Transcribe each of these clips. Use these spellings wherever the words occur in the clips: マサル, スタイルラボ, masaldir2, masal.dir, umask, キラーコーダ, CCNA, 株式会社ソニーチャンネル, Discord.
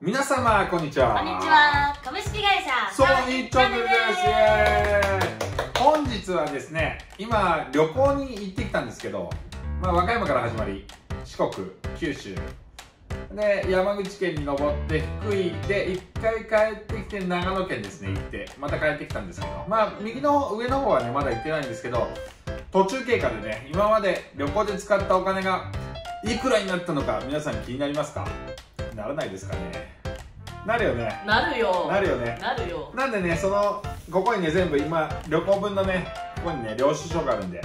皆様こんにちは。こんにちは。株式会社ソニーチャンネルです。本日はですね、今旅行に行ってきたんですけど、和歌山から始まり、四国、九州で山口県に登って福井で一回帰ってきて長野県ですね行ってまた帰ってきたんですけど、右の上の方はねまだ行ってないんですけど、途中経過でね今まで旅行で使ったお金がいくらになったのか皆さん気になりますか？ならないですかね。なるよね。なるよ。なるよね。なるよ。なんでね、そのここにね全部今旅行分のねここにね領収書があるんで、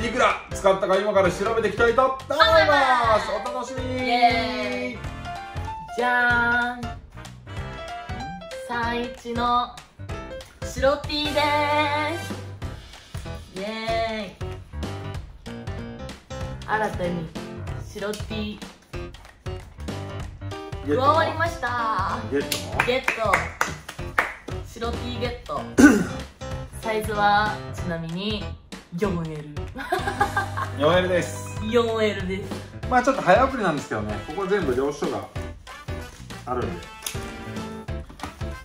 いくら使ったか今から調べていきたいと思います。お楽しみに。イエーイ。じゃーん。31の白 T でーす。イエーイ。新たに白 T。加わりました。ゲット白 T ゲットサイズはちなみに 4L です。 4L です。ちょっと早送りなんですけどね、ここ全部領収書があるんで、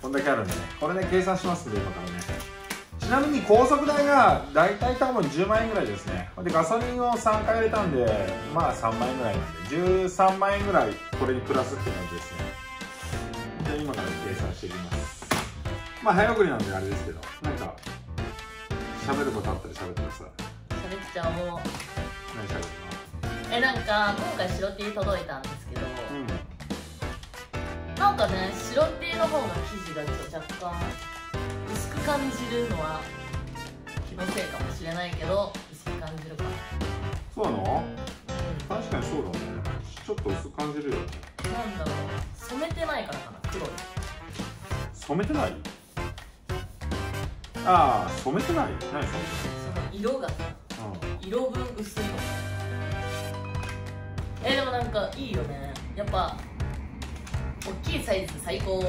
こんだけあるんでね、これね計算しますんで今からね。ちなみに高速代がだいたい多分10万円ぐらいですね。でガソリンを3回入れたんで3万円ぐらいなんで13万円ぐらいこれにプラスって感じですね。じゃあ今から計算していきます。早送りなんであれですけど、なんか喋ることあったら喋ってください。喋っちゃおう。何喋るの？なんか今回白 T 届いたんですけど、なんかね白 T の方が生地がちょっと若干薄く感じるのは気のせいかもしれないけど、薄く感じるかな。そうなの？確かにそうだね。ちょっと薄く感じるよね。なんだろう、染めてないからかな。黒い。染めてない？ああ、染めてない。何染めてない？その色がさ、色分薄いの。でもなんかいいよね。やっぱ大きいサイズ最高。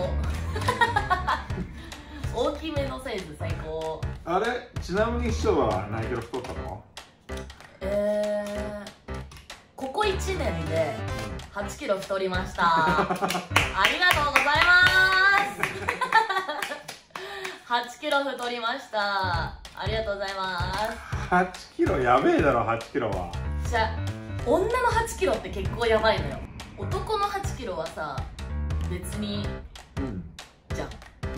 大きめのサイズ最高。あれちなみに師匠は何キロ太ったの？ここ1年で8キロ太りました。ありがとうございます。8キロ太りました。ありがとうございます。8キロやべえだろ。8キロはじゃ女の8キロって結構やばいのよ。男の8キロはさ別に、じゃん。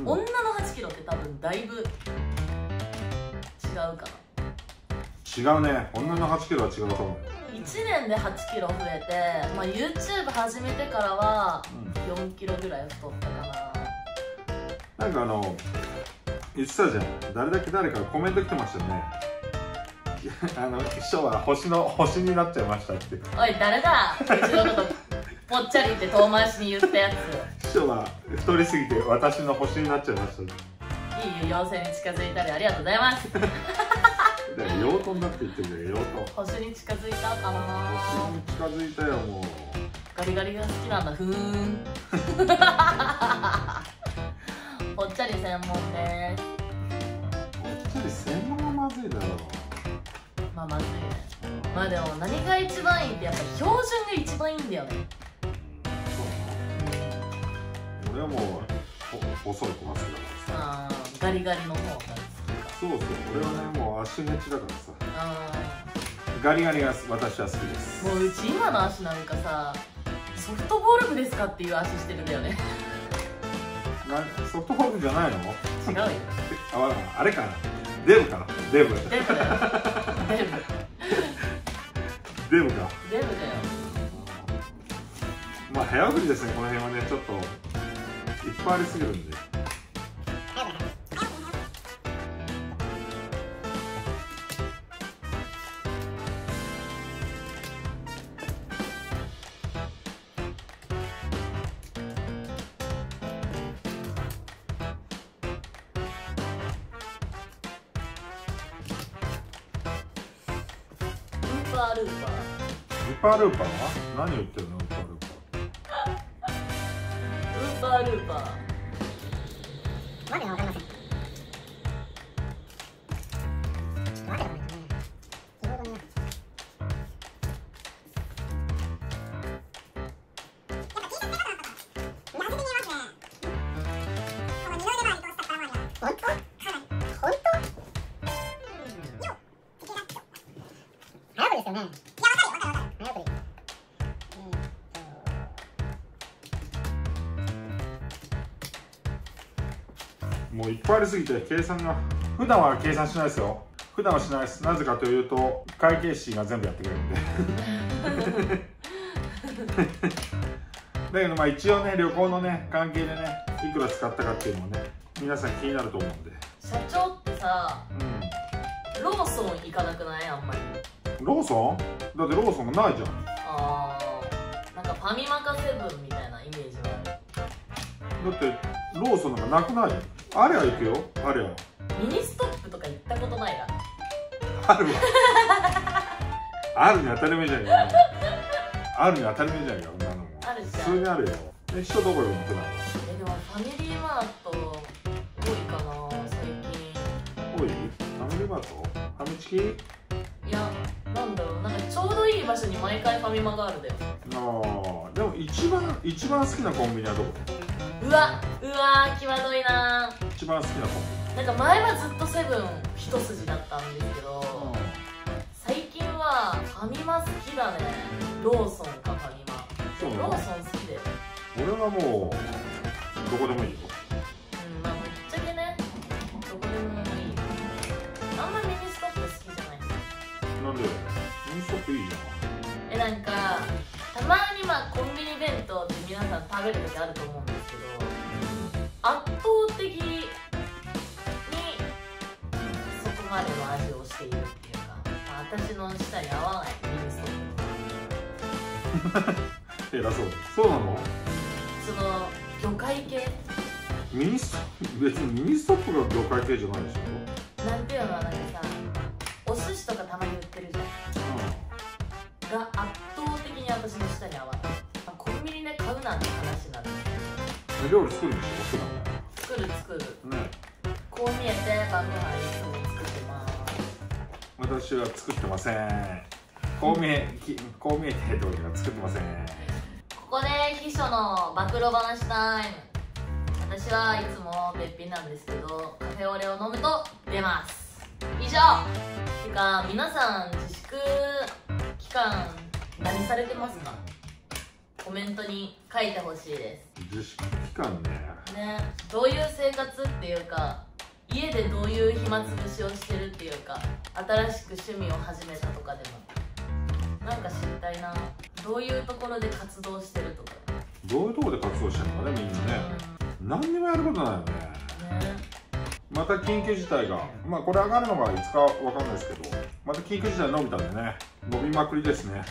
女の8キロって多分だいぶ違うかな。違うね。女の8キロは違うと思う。1年で8キロ増えて、YouTube 始めてからは4キロぐらい太ったかな。なんか言ってたじゃん。誰かコメント来てましたよね。秘書は星になっちゃいましたって。おい誰だ。一度のことぽっちゃりって遠回しに言ったやつ。師匠は太りすぎて私の星になっちゃいました。いいよ、妖精に近づいたりありがとうございます。妖刀になって言ってるんだよ。妖刀星に近づいたかな。星に近づいたよ。もうガリガリが好きなんだ。ふーん。ぽっちゃり専門です。ぽっちゃり専門はまずいだろう。まずいね。でも何が一番いいってやっぱ標準が一番いいんだよね。俺はもう細い子が好きだからさ。ガリガリの方が好きか。そうそう、俺はねもう足めっちだからさ。ガリガリが私は好きです。もううち今の足なんかさ、ソフトボール部ですかっていう足してるんだよね。ソフトボール部じゃないの？違うよ。あれかな、デブかな。デブだよ。デブか。デブだよ。早送りですね。この辺はねちょっといっぱいありすぎるんで。ウーパールーパー。ウーパールーパーは何言ってるの？ですよね。いや、わかる。もういっぱいありすぎて計算が、普段は計算しないですよ。普段はしないです。なぜかというと会計士が全部やってくれるんでだけどまあ一応ね、旅行のね関係でね、いくら使ったかっていうのもね、皆さん気になると思うんで。社長ってさ、うん、ローソン行かなくない？あんまり。ローソン？だってローソンもないじゃん。ああ、なんかファミマかセブンみたいなイメージはある。だってローソンなんかなくないじゃん。あれは行くよ、あれは。ミニストップとか行ったことないな。あるわあるに当たり前じゃんよ。あるに当たり前じゃんよ、こんなの。あるじゃん、普通にあるよ。え、人どこよ、持ってない。え、でもファミリーマート多いかな最近。多い？ファミリーマート？ファミチキ？いや、なんだろう、なんかちょうどいい場所に毎回ファミマがあるだよ。ああ、でも一番好きなコンビニはどこ？うわ、際どいな。一番好きなコンビニ。なんか前はずっとセブン一筋だったんですけど、最近はファミマ好きだね。ローソンかファミマ。そうなの？ローソン好きで。俺はもうどこでもいいよ。うん、まあぶっちゃけね、どこでもいい。あんまミニストップ好きじゃない。なんで？ミニストップいいじゃん。え、なんかたまにまあコンビニ弁当って皆さん食べる時あると思うんですけど、圧倒的までの味をしているっていうか、まあ、私の舌に合わないミニストップ。偉そう。そうなの？その魚介系。別にミニストップが魚介系じゃないでしょ。なんていうのはなんかさ、お寿司とかたまに売ってるじゃん。うん、が圧倒的に私の舌に合わない。まあ、コンビニで買うなんて話なんですけど。料理作るんでしょ？作る。ね。こう見えて晩ご飯いつも。私は作ってません。こう見えてどうにか作ってません。ここで秘書の暴露話タイム。私はいつも別品なんですけど、カフェオレを飲むと出ます。以上。てか皆さん自粛期間何されてますか？コメントに書いてほしいです。自粛期間ね。ね、どういう生活っていうか。家でどういう暇つぶしをしてるっていうか、新しく趣味を始めたとかでもなんか知りたいな。どういうところで活動してるとか、どういうところで活動してるのかね、みんなね、何にもやることないよね。また緊急事態が、まあこれ上がるのがいつかわかんないですけど、また緊急事態伸びたんでね、伸びまくりですね。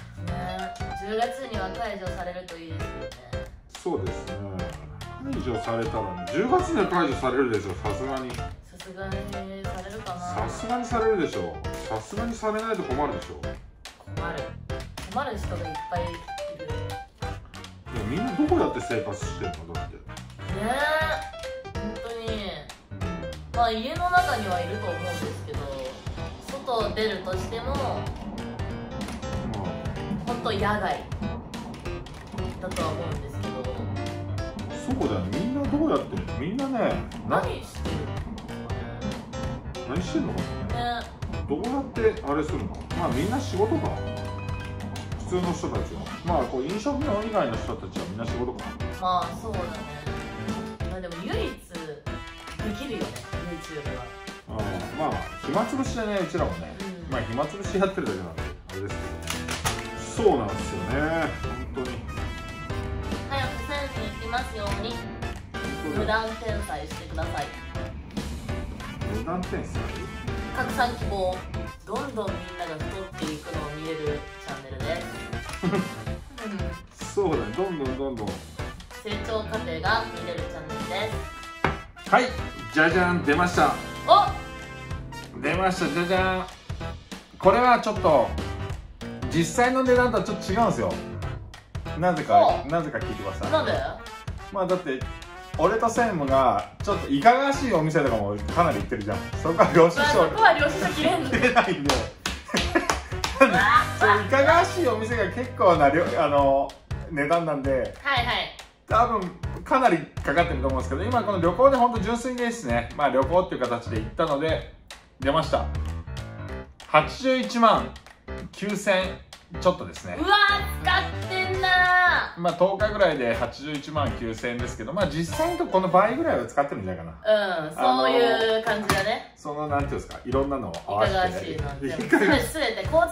10月には解除されるといいですよね。そうですね、解除されたらね、10月には解除されるでしょ、さすがに。さすがにされるかな。さすがにされるでしょ。さすがにされないと困るでしょ。困る人がいっぱいいる。でもみんなどこやって生活してるの？だってねえ、本当にまあ家の中にはいると思うんですけど、外出るとしても、本当野外だとは思うんですけど。そうだよね、みんなどうやってる？みんなね、何してる？何してんのかな、ね、どうやってあれするの？まあみんな仕事か、普通の人たちは。まあこう飲食業以外の人たちはみんな仕事か。まあそうだね。まあでも唯一できるよね、YouTube は。ああ、まあ暇つぶしでね、うちらもね、うん、まあ暇つぶしやってるだけなんであれですけど、そうなんですよね、本当に。早くセンスに行きますように、無断転載してください。何点数ある？拡散希望。どんどんみんなが太っていくのを見れるチャンネルですそうだね、どんどん成長過程が見れるチャンネルです。はい、じゃじゃん、出ました。お、出ました、じゃじゃん。これはちょっと実際の値段とはちょっと違うんですよ。なぜか聞いてください。なんで？まあだって俺と専務がちょっといかがわしいお店とかもかなり行ってるじゃん。そこは領収書、そこは領収書切れんの切れないんでそう、いかがわしいお店が結構な値段なんで、はいはい、多分かなりかかってると思うんですけど、今この旅行で本当純粋ですね。まあ旅行っていう形で行ったので出ました。81万9000ちょっとですね。うわー、使ってんなー。まあ10日ぐらいで81万9000円ですけど、まあ実際のとこの倍ぐらいは使ってるんじゃないかな。うん、そういう感じだね。そのなんていうんですか、いろんなのを合わせて、いかがしいの全部交通費とかも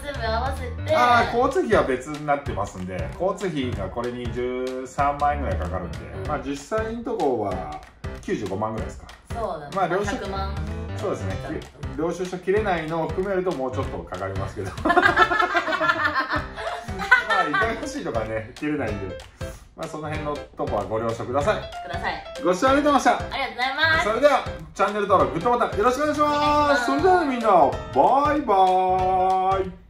全部合わせて。ああ、交通費は別になってますんで、交通費がこれに13万円ぐらいかかるんで、まあ実際のとこは95万ぐらいですか。そうだね。まあ領収そうですね。領収書切れないのを含めるともうちょっとかかりますけど。まあ痛々しいとかね切れないんで、まあその辺のとこはご了承ください。ください。ご視聴ありがとうございました。ありがとうございます。それではチャンネル登録、グッドボタンよろしくお願いします。それではみんなバイバーイ。